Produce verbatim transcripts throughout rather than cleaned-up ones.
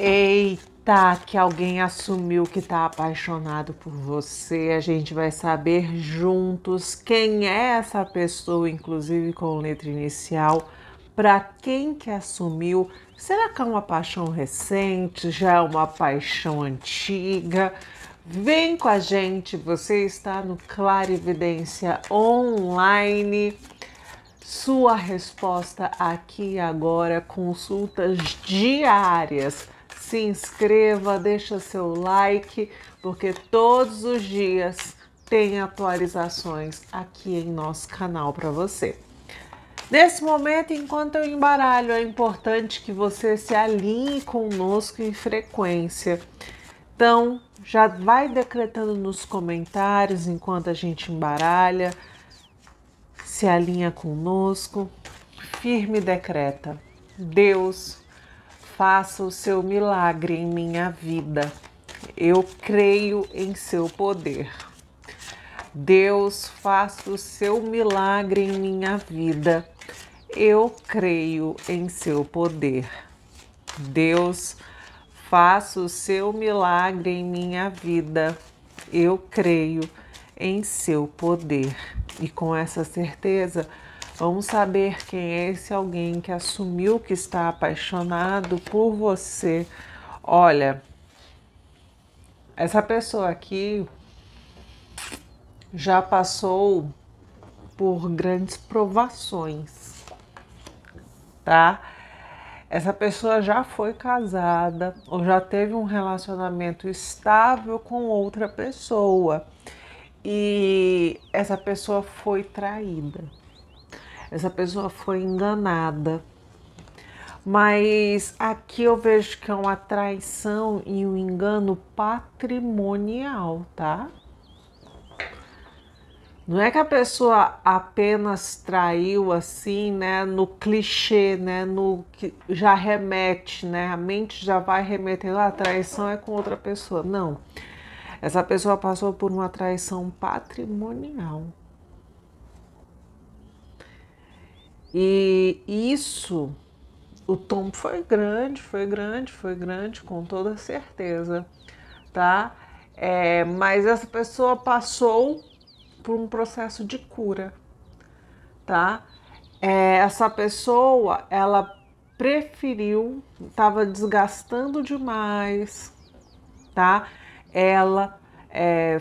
Eita, que alguém assumiu que tá apaixonado por você. A gente vai saber juntos quem é essa pessoa, inclusive com letra inicial. Para quem que assumiu? Será que é uma paixão recente? Já é uma paixão antiga? Vem com a gente, você está no Clarividência Online. Sua resposta aqui e agora, consultas diárias. Se inscreva, deixa seu like, porque todos os dias tem atualizações aqui em nosso canal para você. Nesse momento, enquanto eu embaralho, é importante que você se alinhe conosco em frequência. Então, já vai decretando nos comentários enquanto a gente embaralha, se alinha conosco, firme e decreta. Deus, faça o seu milagre em minha vida. Eu creio em seu poder. Deus, faça o seu milagre em minha vida. Eu creio em seu poder. Deus, faça o seu milagre em minha vida. Eu creio em seu poder. E com essa certeza, vamos saber quem é esse alguém que assumiu que está apaixonado por você. Olha, essa pessoa aqui já passou por grandes provações, tá? Essa pessoa já foi casada ou já teve um relacionamento estável com outra pessoa e essa pessoa foi traída, essa pessoa foi enganada. Mas aqui eu vejo que é uma traição e um engano patrimonial, tá? Não é que a pessoa apenas traiu assim, né, no clichê, né, no que já remete, né, a mente já vai remetendo, ah, a traição é com outra pessoa. Não, essa pessoa passou por uma traição patrimonial. E isso, o tombo foi grande, foi grande, foi grande, com toda certeza, tá? É, mas essa pessoa passou por um processo de cura, tá? É, essa pessoa, ela preferiu, estava desgastando demais, tá? Ela, é,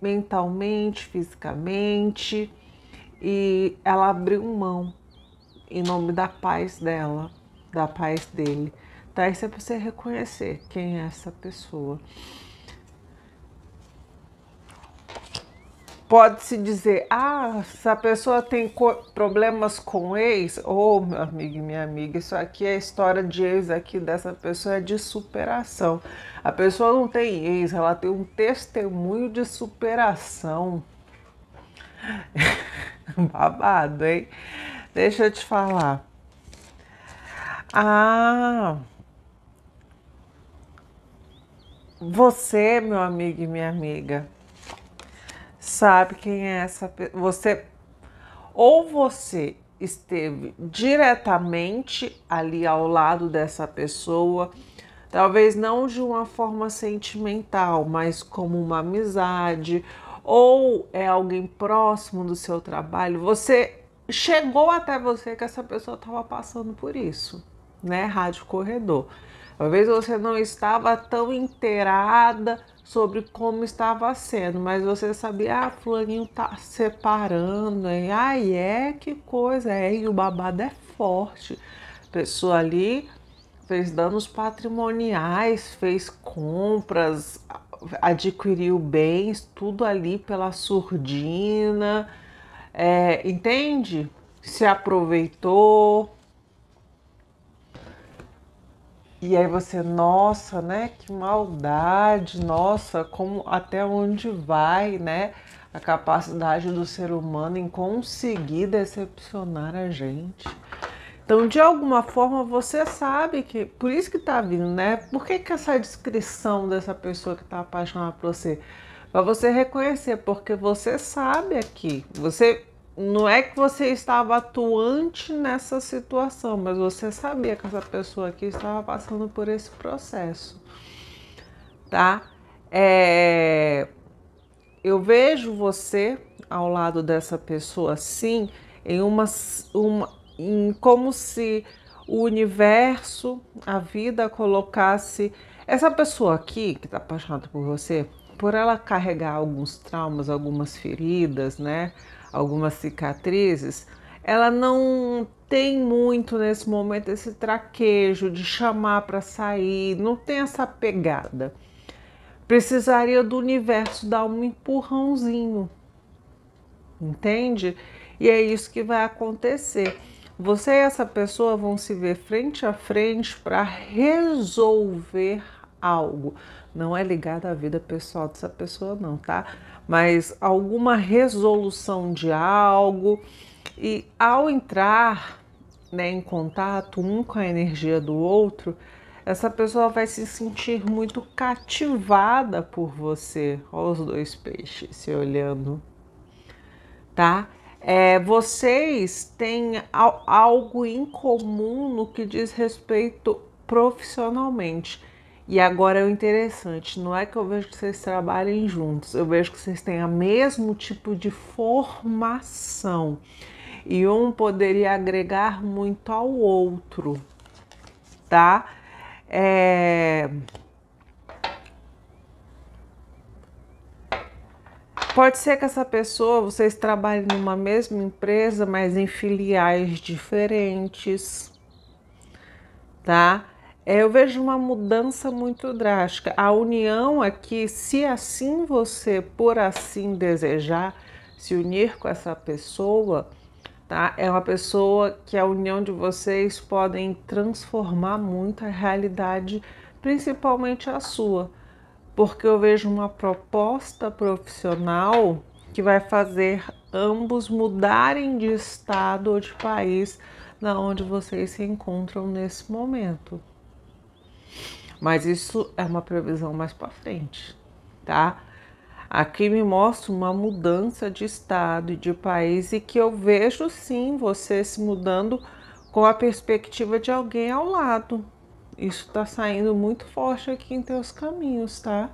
mentalmente, fisicamente, e ela abriu mão em nome da paz dela, da paz dele, tá? Isso é pra você reconhecer quem é essa pessoa. Pode-se dizer, ah, essa pessoa tem co problemas com ex. Ô, oh, meu amigo e minha amiga, isso aqui é história de ex aqui dessa pessoa, é de superação. A pessoa não tem ex, ela tem um testemunho de superação. Babado, hein? Deixa eu te falar. Ah... Você, meu amigo e minha amiga, sabe quem é essa pessoa? Você, ou você esteve diretamente ali ao lado dessa pessoa, talvez não de uma forma sentimental, mas como uma amizade, ou é alguém próximo do seu trabalho. Você chegou até você que essa pessoa estava passando por isso, né? Rádio corredor. Talvez você não estava tão inteirada sobre como estava sendo, mas você sabia, ah, fulaninho tá separando, hein? Ai, é, que coisa, é, e o babado é forte. A pessoa ali fez danos patrimoniais, fez compras, adquiriu bens, tudo ali pela surdina, é, entende? Se aproveitou. E aí você, nossa, né, que maldade, nossa, como, até onde vai, né, a capacidade do ser humano em conseguir decepcionar a gente. Então, de alguma forma, você sabe que, por isso que tá vindo, né, por que que essa descrição dessa pessoa que tá apaixonada por você? Pra você reconhecer, porque você sabe aqui, você não é que você estava atuante nessa situação, mas você sabia que essa pessoa aqui estava passando por esse processo, tá? É... Eu vejo você ao lado dessa pessoa, sim, em uma, uma em como se o universo, a vida colocasse essa pessoa aqui que está apaixonada por você, por ela carregar alguns traumas, algumas feridas, né? Algumas cicatrizes, ela não tem muito nesse momento esse traquejo de chamar para sair, não tem essa pegada. Precisaria do universo dar um empurrãozinho, entende? E é isso que vai acontecer. Você e essa pessoa vão se ver frente a frente para resolver algo. Não é ligado à vida pessoal dessa pessoa não, tá? Mas alguma resolução de algo. E ao entrar, né, em contato um com a energia do outro, essa pessoa vai se sentir muito cativada por você. Olha os dois peixes se olhando, tá? É, vocês têm algo em comum no que diz respeito profissionalmente. E agora é o interessante, não é que eu vejo que vocês trabalhem juntos, eu vejo que vocês têm o mesmo tipo de formação. E um poderia agregar muito ao outro, tá? É... Pode ser que essa pessoa, vocês trabalhem numa mesma empresa, mas em filiais diferentes, tá? Eu vejo uma mudança muito drástica. A união aqui, se assim você, por assim desejar, se unir com essa pessoa, tá? É uma pessoa que a união de vocês podem transformar muito a realidade, principalmente a sua. Porque eu vejo uma proposta profissional que vai fazer ambos mudarem de estado ou de país na onde vocês se encontram nesse momento. Mas isso é uma previsão mais para frente, tá? Aqui me mostra uma mudança de estado e de país e que eu vejo sim você se mudando com a perspectiva de alguém ao lado. Isso tá saindo muito forte aqui em teus caminhos, tá?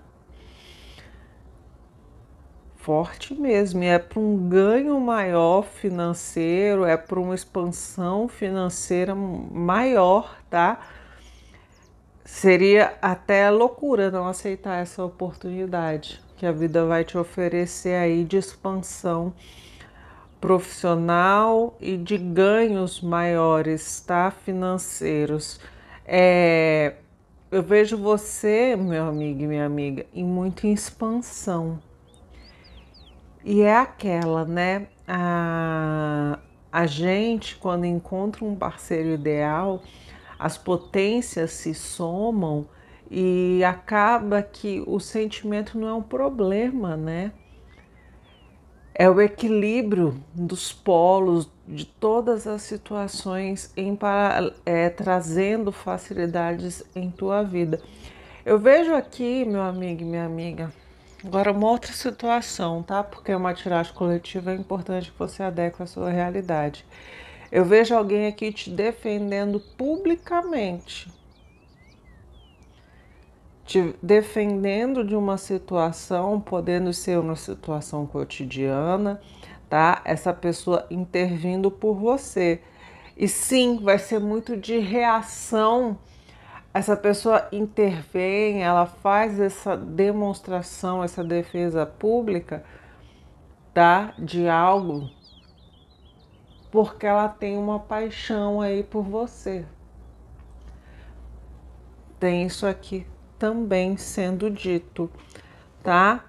Forte mesmo. E é para um ganho maior financeiro, é para uma expansão financeira maior, tá? Seria até loucura não aceitar essa oportunidade que a vida vai te oferecer aí de expansão profissional e de ganhos maiores, tá? Financeiros. É, eu vejo você, meu amigo e minha amiga, em muita expansão. E é aquela, né? A, a gente, quando encontra um parceiro ideal, as potências se somam e acaba que o sentimento não é um problema, né? É o equilíbrio dos polos, de todas as situações, em para, é, trazendo facilidades em tua vida. Eu vejo aqui, meu amigo e minha amiga, agora uma outra situação, tá? Porque uma tiragem coletiva é importante que você adeque à sua realidade. Eu vejo alguém aqui te defendendo publicamente. Te defendendo de uma situação, podendo ser uma situação cotidiana, tá? Essa pessoa intervindo por você. E sim, vai ser muito de reação. Essa pessoa intervém, ela faz essa demonstração, essa defesa pública, tá? De algo, porque ela tem uma paixão aí por você. Tem isso aqui também sendo dito, tá?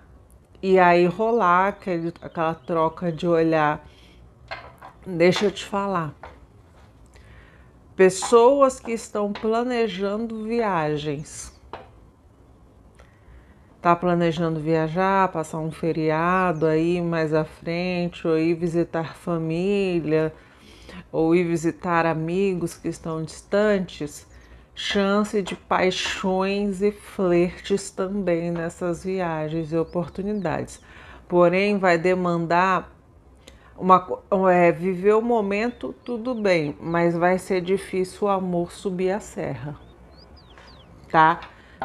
E aí rolar aquele, aquela troca de olhar. Deixa eu te falar. Pessoas que estão planejando viagens. Tá planejando viajar, passar um feriado aí mais à frente, ou ir visitar família, ou ir visitar amigos que estão distantes. Chance de paixões e flertes também nessas viagens e oportunidades. Porém, vai demandar Uma, é, viver o momento, tudo bem, mas vai ser difícil o amor subir a serra, tá?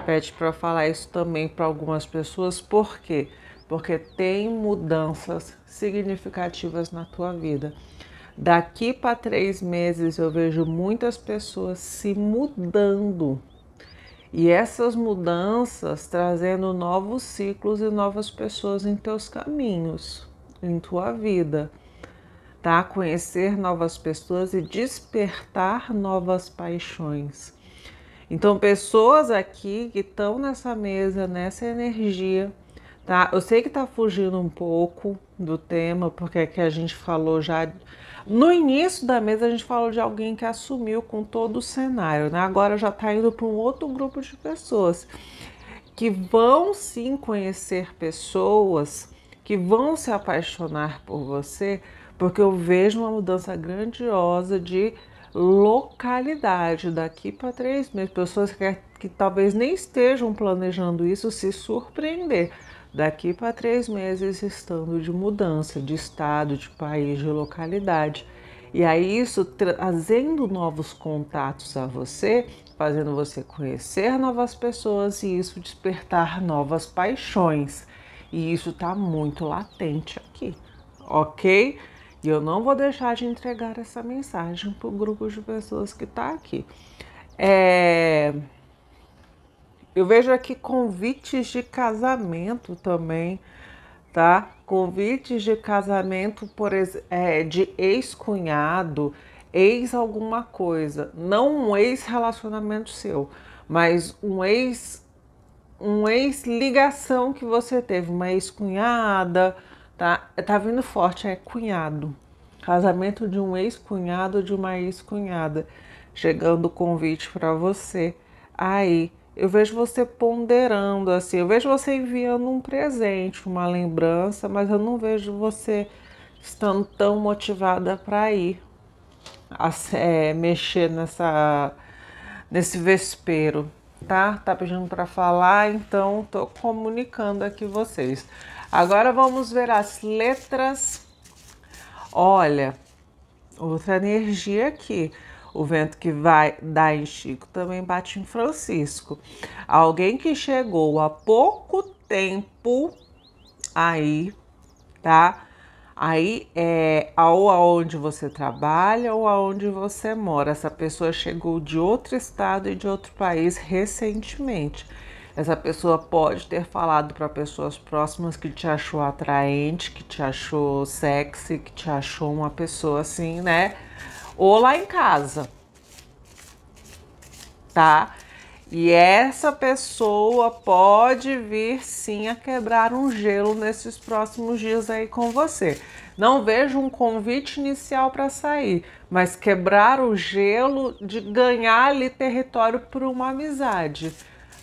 Pede para falar isso também para algumas pessoas. Por quê? Porque tem mudanças significativas na tua vida. Daqui para três meses eu vejo muitas pessoas se mudando. E essas mudanças trazendo novos ciclos e novas pessoas em teus caminhos, em tua vida, tá? Conhecer novas pessoas e despertar novas paixões. Então, pessoas aqui que estão nessa mesa, nessa energia, tá? Eu sei que tá fugindo um pouco do tema, porque aqui a gente falou já... No início da mesa a gente falou de alguém que assumiu com todo o cenário, né? Agora já tá indo para um outro grupo de pessoas que vão sim conhecer pessoas, que vão se apaixonar por você, porque eu vejo uma mudança grandiosa de... localidade daqui para três meses. Pessoas que, que talvez nem estejam planejando isso se surpreender daqui para três meses estando de mudança de estado, de país, de localidade, e aí isso trazendo novos contatos a você, fazendo você conhecer novas pessoas e isso despertar novas paixões, e isso tá muito latente aqui, ok? E eu não vou deixar de entregar essa mensagem para o grupo de pessoas que está aqui. É... Eu vejo aqui convites de casamento também, tá? Convites de casamento por ex... é, de ex-cunhado, ex-alguma coisa. Não um ex-relacionamento seu, mas um ex... um ex-ligação que você teve, uma ex-cunhada... Tá, tá vindo forte, é cunhado. Casamento de um ex-cunhado, de uma ex-cunhada. Chegando o convite para você. Aí, eu vejo você ponderando, assim. Eu vejo você enviando um presente, uma lembrança, mas eu não vejo você estando tão motivada para ir a, é, mexer nessa, nesse vespeiro, tá? Tá pedindo para falar, então tô comunicando aqui vocês. Agora vamos ver as letras. Olha, outra energia aqui. O vento que vai dar em Chico também bate em Francisco. Alguém que chegou há pouco tempo aí, tá? Aí é ou aonde você trabalha ou aonde você mora. Essa pessoa chegou de outro estado e de outro país recentemente. Essa pessoa pode ter falado para pessoas próximas que te achou atraente, que te achou sexy, que te achou uma pessoa assim, né? Ou lá em casa, tá? E essa pessoa pode vir sim a quebrar um gelo nesses próximos dias aí com você. Não vejo um convite inicial para sair, mas quebrar o gelo de ganhar ali território por uma amizade.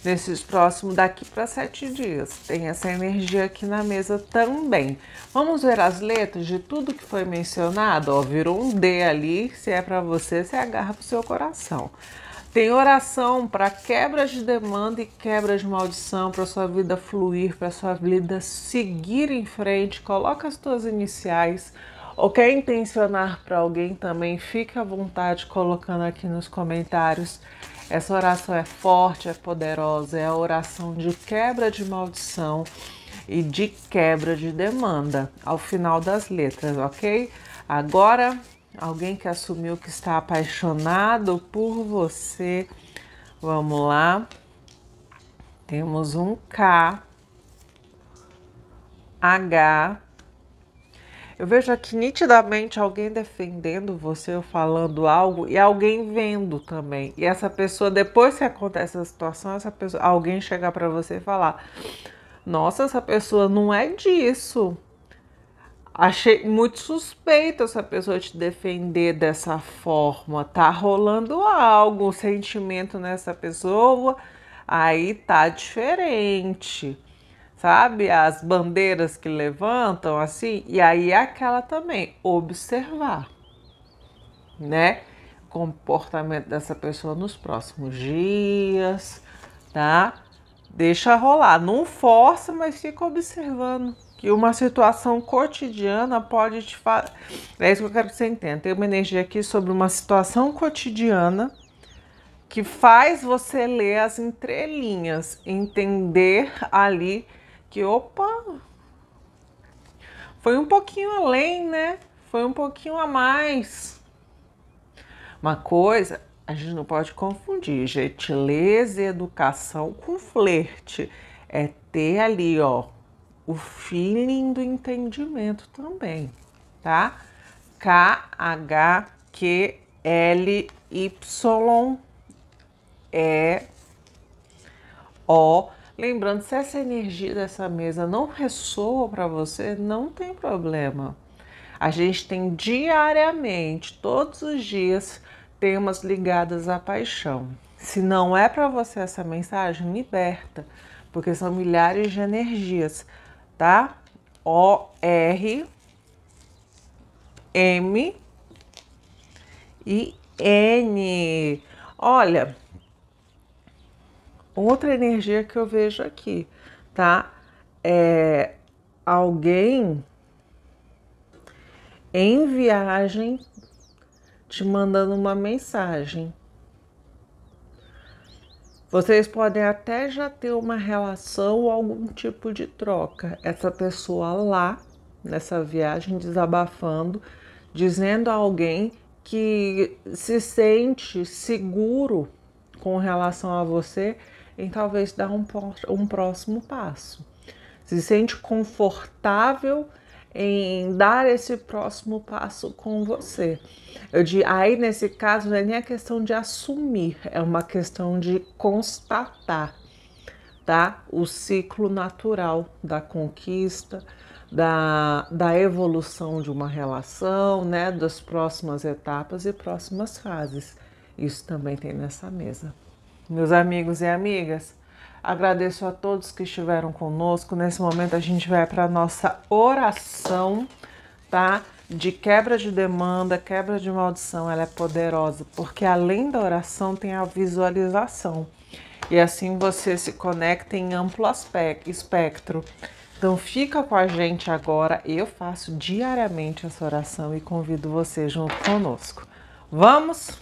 Nesses próximos daqui para sete dias. Tem essa energia aqui na mesa também. Vamos ver as letras de tudo que foi mencionado. Ó, virou um D ali. Se é para você, você agarra pro seu coração. Tem oração para quebras de demanda e quebras de maldição, para sua vida fluir, para sua vida seguir em frente. Coloca as tuas iniciais. Ou quer intencionar para alguém também, fica à vontade colocando aqui nos comentários. Essa oração é forte, é poderosa, é a oração de quebra de maldição e de quebra de demanda, ao final das letras, ok? Agora, alguém que assumiu que está apaixonado por você, vamos lá. Temos um K, H. Eu vejo aqui nitidamente alguém defendendo você, ou falando algo, e alguém vendo também. E essa pessoa, depois que acontece essa situação, essa pessoa, alguém chegar para você e falar: nossa, essa pessoa não é disso. Achei muito suspeito essa pessoa te defender dessa forma. Tá rolando algo, um sentimento nessa pessoa, aí tá diferente. Sabe, as bandeiras que levantam assim, e aí é aquela também, observar, né, o comportamento dessa pessoa nos próximos dias, tá? Deixa rolar, não força, mas fica observando o que uma situação cotidiana pode te fazer. É isso que eu quero que você entenda. Tem uma energia aqui sobre uma situação cotidiana que faz você ler as entrelinhas, entender ali que, opa, foi um pouquinho além, né? Foi um pouquinho a mais. Uma coisa, a gente não pode confundir gentileza e educação com flerte. É ter ali, ó, o feeling do entendimento também, tá? K H Q L Y E O. Lembrando, se essa energia dessa mesa não ressoa para você, não tem problema. A gente tem diariamente, todos os dias, temas ligadas à paixão. Se não é para você essa mensagem, liberta, porque são milhares de energias, tá? O R M I N. Olha, outra energia que eu vejo aqui, tá? É alguém em viagem te mandando uma mensagem. Vocês podem até já ter uma relação ou algum tipo de troca. Essa pessoa lá, nessa viagem, desabafando, dizendo a alguém que se sente seguro com relação a você em talvez dar um, um próximo passo. Se sente confortável em dar esse próximo passo com você. Eu de, aí, nesse caso, não é nem a questão de assumir, é uma questão de constatar, tá? O ciclo natural da conquista, da, da evolução de uma relação, né? Das próximas etapas e próximas fases. Isso também tem nessa mesa. Meus amigos e amigas, agradeço a todos que estiveram conosco. Nesse momento a gente vai para a nossa oração, tá? De quebra de demanda, quebra de maldição. Ela é poderosa, porque além da oração tem a visualização. E assim você se conecta em amplo aspecto, espectro. Então fica com a gente agora. Eu faço diariamente essa oração e convido você junto conosco. Vamos?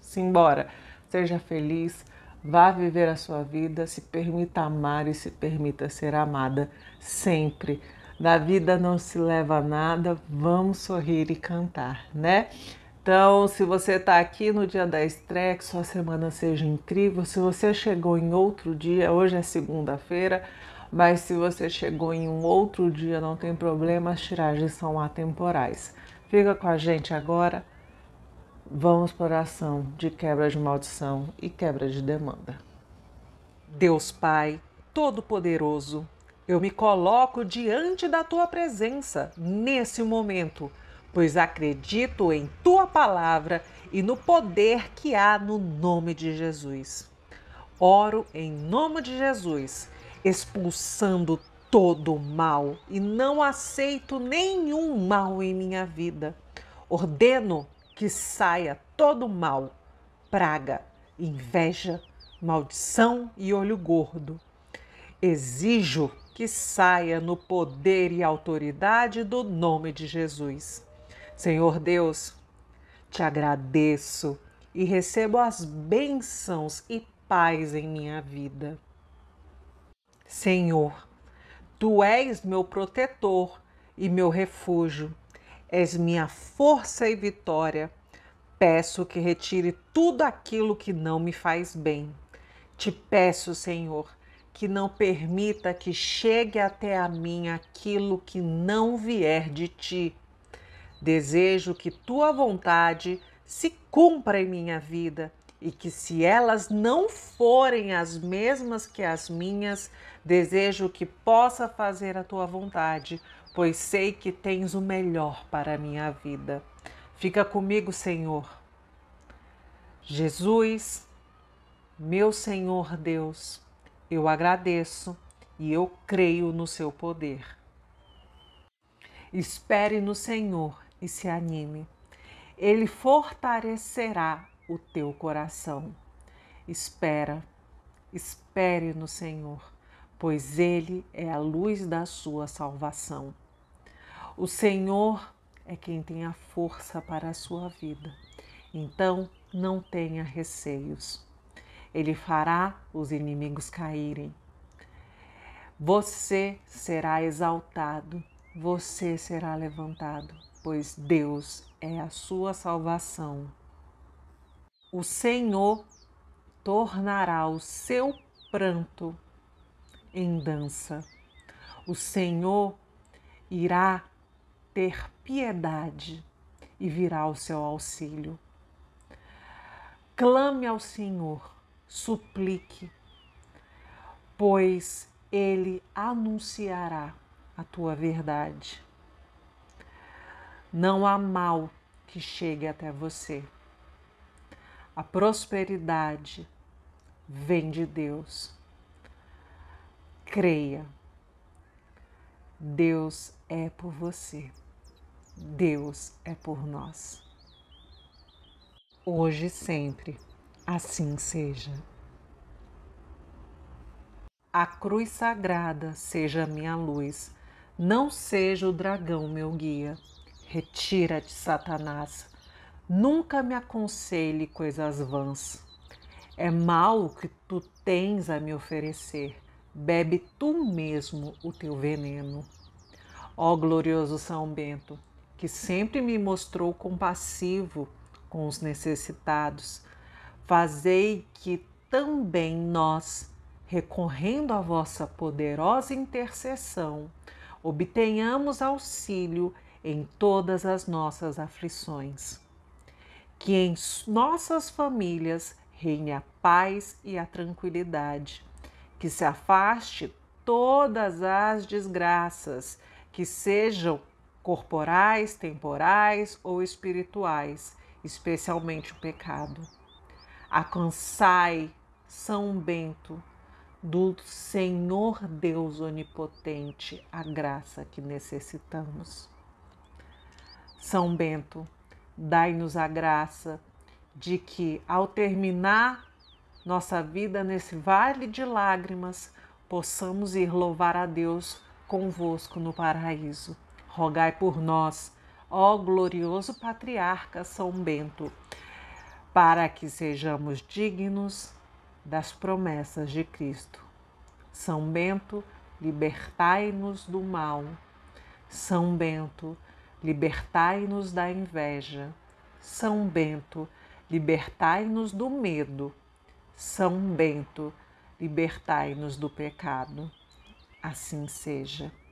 Simbora. Seja feliz, vá viver a sua vida, se permita amar e se permita ser amada sempre. Da vida não se leva nada, vamos sorrir e cantar, né? Então, se você está aqui no dia da estreia, que sua semana seja incrível. Se você chegou em outro dia, hoje é segunda-feira, mas se você chegou em um outro dia, não tem problema, as tiragens são atemporais. Fica com a gente agora. Vamos para oração de quebra de maldição e quebra de demanda. Deus Pai Todo-Poderoso, eu me coloco diante da Tua presença nesse momento, pois acredito em Tua palavra e no poder que há no nome de Jesus. Oro em nome de Jesus, expulsando todo o mal e não aceito nenhum mal em minha vida. Ordeno que saia todo mal, praga, inveja, maldição e olho gordo. Exijo que saia no poder e autoridade do nome de Jesus. Senhor Deus, te agradeço e recebo as bênçãos e paz em minha vida. Senhor, Tu és meu protetor e meu refúgio. És minha força e vitória. Peço que retire tudo aquilo que não me faz bem. Te peço, Senhor, que não permita que chegue até a mim aquilo que não vier de Ti. Desejo que Tua vontade se cumpra em minha vida e que, se elas não forem as mesmas que as minhas, desejo que possa fazer a Tua vontade, pois sei que tens o melhor para a minha vida. Fica comigo, Senhor. Jesus, meu Senhor Deus, eu agradeço e eu creio no seu poder. Espere no Senhor e se anime. Ele fortalecerá o teu coração. Espera, espere no Senhor, pois Ele é a luz da sua salvação. O Senhor é quem tem a força para a sua vida, então não tenha receios. Ele fará os inimigos caírem. Você será exaltado, você será levantado, pois Deus é a sua salvação. O Senhor tornará o seu pranto em dança. O Senhor irá ter piedade e virá ao seu auxílio. Clame ao Senhor, suplique, pois Ele anunciará a tua verdade. Não há mal que chegue até você. A prosperidade vem de Deus. Creia, Deus é por você, Deus é por nós. Hoje e sempre, assim seja. A cruz sagrada seja minha luz, não seja o dragão meu guia. Retira-te, Satanás, nunca me aconselhe coisas vãs. É mal o que tu tens a me oferecer, bebe tu mesmo o teu veneno. Ó glorioso São Bento, que sempre me mostrou compassivo com os necessitados, fazei que também nós, recorrendo à vossa poderosa intercessão, obtenhamos auxílio em todas as nossas aflições. Que em nossas famílias reine a paz e a tranquilidade, que se afaste todas as desgraças, que sejam corporais, temporais ou espirituais, especialmente o pecado. Alcançai, São Bento, do Senhor Deus Onipotente, a graça que necessitamos. São Bento, dai-nos a graça de que, ao terminar nossa vida nesse vale de lágrimas, possamos ir louvar a Deus convosco no paraíso. Rogai por nós, ó glorioso Patriarca São Bento, para que sejamos dignos das promessas de Cristo. São Bento, libertai-nos do mal. São Bento, libertai-nos da inveja. São Bento, libertai-nos do medo. São Bento, libertai-nos do pecado. Assim seja.